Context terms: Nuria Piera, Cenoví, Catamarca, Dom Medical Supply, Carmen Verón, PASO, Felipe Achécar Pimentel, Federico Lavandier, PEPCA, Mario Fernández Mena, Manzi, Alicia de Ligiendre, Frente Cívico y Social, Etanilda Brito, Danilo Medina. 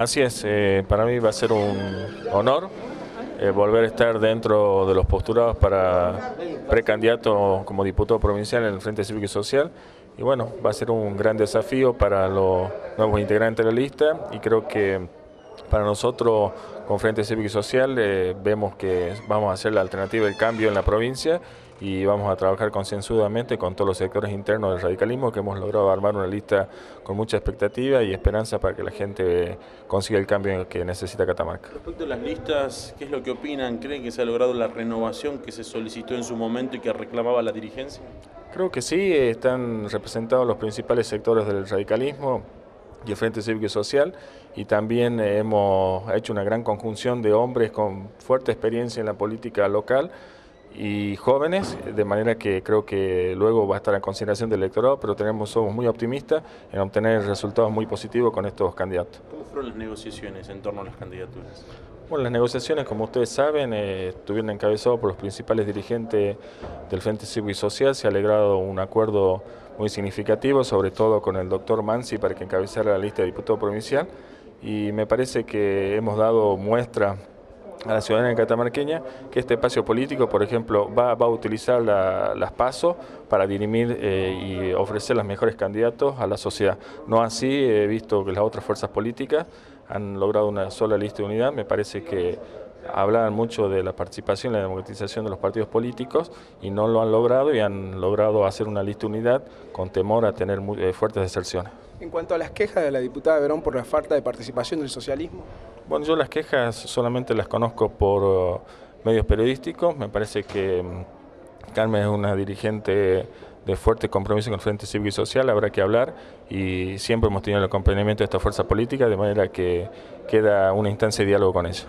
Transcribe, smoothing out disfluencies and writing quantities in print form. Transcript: Así es, para mí va a ser un honor volver a estar dentro de los postulados para precandidato como diputado provincial en el Frente Cívico y Social. Y bueno, va a ser un gran desafío para los nuevos integrantes de la lista y creo que para nosotros con Frente Cívico y Social vemos que vamos a hacer la alternativa del cambio en la provincia y vamos a trabajar concienzudamente con todos los sectores internos del radicalismo, que hemos logrado armar una lista con mucha expectativa y esperanza para que la gente consiga el cambio que necesita Catamarca. Respecto a las listas, ¿qué es lo que opinan? ¿Creen que se ha logrado la renovación que se solicitó en su momento y que reclamaba la dirigencia? Creo que sí, están representados los principales sectores del radicalismo y el Frente Cívico y Social, y también hemos hecho una gran conjunción de hombres con fuerte experiencia en la política local y jóvenes, de manera que creo que luego va a estar en consideración del electorado, pero somos muy optimistas en obtener resultados muy positivos con estos candidatos. ¿Cómo fueron las negociaciones en torno a las candidaturas? Bueno, las negociaciones, como ustedes saben, estuvieron encabezadas por los principales dirigentes del Frente Cívico y Social. Se ha logrado un acuerdo muy significativo, sobre todo con el doctor Manzi, para que encabezara la lista de diputado provincial. Y me parece que hemos dado muestra a la ciudadanía catamarqueña que este espacio político, por ejemplo, va a utilizar las PASO para dirimir y ofrecer los mejores candidatos a la sociedad. No así, he visto que las otras fuerzas políticas han logrado una sola lista de unidad. Me parece que hablaban mucho de la participación y la democratización de los partidos políticos y no lo han logrado, y han logrado hacer una lista de unidad con temor a tener muy, fuertes deserciones. En cuanto a las quejas de la diputada Verón por la falta de participación del socialismo. Bueno, yo las quejas solamente las conozco por medios periodísticos. Me parece que Carmen es una dirigente de fuerte compromiso con el Frente Cívico y Social, habrá que hablar, y siempre hemos tenido el acompañamiento de esta fuerza política, de manera que queda una instancia de diálogo con eso.